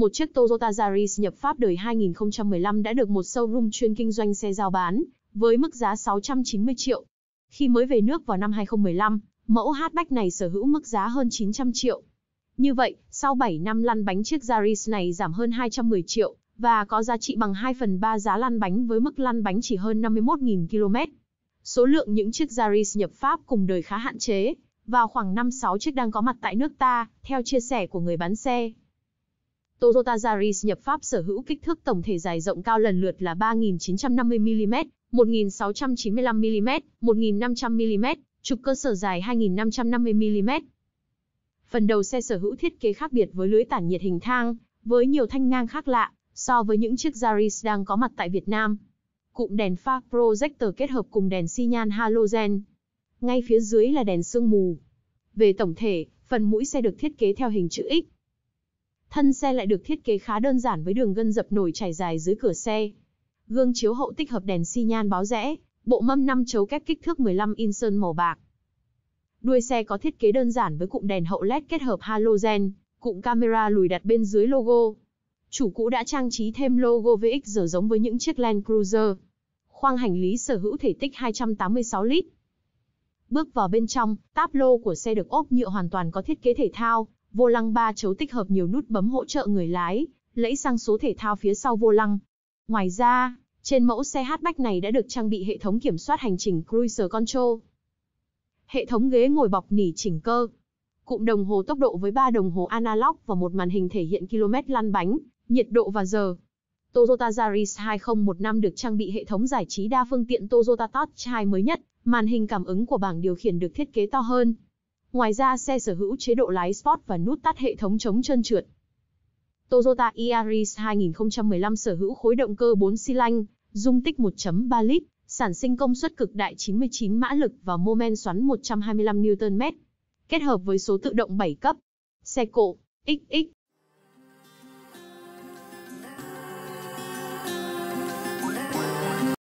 Một chiếc Toyota Yaris nhập Pháp đời 2015 đã được một showroom chuyên kinh doanh xe giao bán, với mức giá 690 triệu. Khi mới về nước vào năm 2015, mẫu hatchback này sở hữu mức giá hơn 900 triệu. Như vậy, sau 7 năm lăn bánh chiếc Yaris này giảm hơn 210 triệu, và có giá trị bằng 2/3 giá lăn bánh với mức lăn bánh chỉ hơn 51.000 km. Số lượng những chiếc Yaris nhập Pháp cùng đời khá hạn chế, vào khoảng 5-6 chiếc đang có mặt tại nước ta, theo chia sẻ của người bán xe. Toyota Yaris nhập Pháp sở hữu kích thước tổng thể dài rộng cao lần lượt là 3.950mm, 1.695mm, 1.500mm, trục cơ sở dài 2.550mm. Phần đầu xe sở hữu thiết kế khác biệt với lưới tản nhiệt hình thang, với nhiều thanh ngang khác lạ, so với những chiếc Yaris đang có mặt tại Việt Nam. Cụm đèn pha projector kết hợp cùng đèn xi nhan halogen. Ngay phía dưới là đèn sương mù. Về tổng thể, phần mũi xe được thiết kế theo hình chữ X. Thân xe lại được thiết kế khá đơn giản với đường gân dập nổi trải dài dưới cửa xe. Gương chiếu hậu tích hợp đèn xi nhan báo rẽ, bộ mâm 5 chấu kép kích thước 15 inch sơn màu bạc. Đuôi xe có thiết kế đơn giản với cụm đèn hậu LED kết hợp halogen, cụm camera lùi đặt bên dưới logo. Chủ cũ đã trang trí thêm logo VXR giống với những chiếc Land Cruiser. Khoang hành lý sở hữu thể tích 286 lít. Bước vào bên trong, táp lô của xe được ốp nhựa hoàn toàn có thiết kế thể thao, vô lăng 3 chấu tích hợp nhiều nút bấm hỗ trợ người lái, lẫy sang số thể thao phía sau vô lăng. Ngoài ra, trên mẫu xe hatchback này đã được trang bị hệ thống kiểm soát hành trình Cruise Control. Hệ thống ghế ngồi bọc nỉ chỉnh cơ. Cụm đồng hồ tốc độ với 3 đồng hồ analog và một màn hình thể hiện km lăn bánh, nhiệt độ và giờ. Toyota Yaris 2015 được trang bị hệ thống giải trí đa phương tiện Toyota Touch 2 mới nhất, màn hình cảm ứng của bảng điều khiển được thiết kế to hơn. Ngoài ra xe sở hữu chế độ lái Sport và nút tắt hệ thống chống trơn trượt. Toyota Yaris 2015 sở hữu khối động cơ 4 xi lanh, dung tích 1.3 lít, sản sinh công suất cực đại 99 mã lực và mô men xoắn 125 Nm, kết hợp với số tự động 7 cấp. Xe cộ XX.